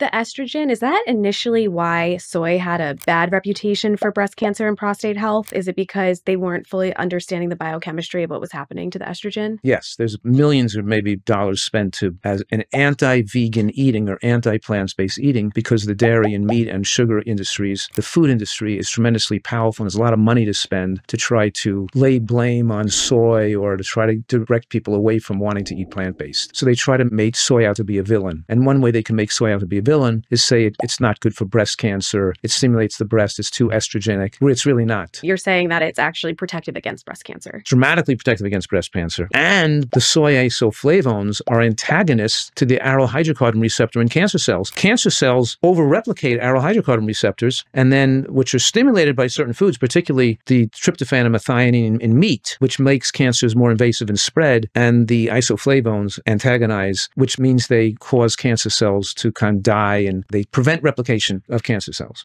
The estrogen, is that initially why soy had a bad reputation for breast cancer and prostate health? Is it because they weren't fully understanding the biochemistry of what was happening to the estrogen? Yes, there's millions of maybe dollars spent to as an anti-vegan eating or anti-plant-based eating because the dairy and meat and sugar industries, the food industry is tremendously powerful and there's a lot of money to spend to try to lay blame on soy or to try to direct people away from wanting to eat plant-based. So they try to make soy out to be a villain. And one way they can make soy out to be a villain is say it's not good for breast cancer, it stimulates the breast, it's too estrogenic, where it's really not. You're saying that it's actually protective against breast cancer. Dramatically protective against breast cancer. And the soy isoflavones are antagonists to the aryl hydrocarbon receptor in cancer cells. Cancer cells over-replicate aryl hydrocarbon receptors, and then which are stimulated by certain foods, particularly the tryptophan and methionine in meat, which makes cancers more invasive and spread, and the isoflavones antagonize, which means they cause cancer cells to kind of die and they prevent replication of cancer cells.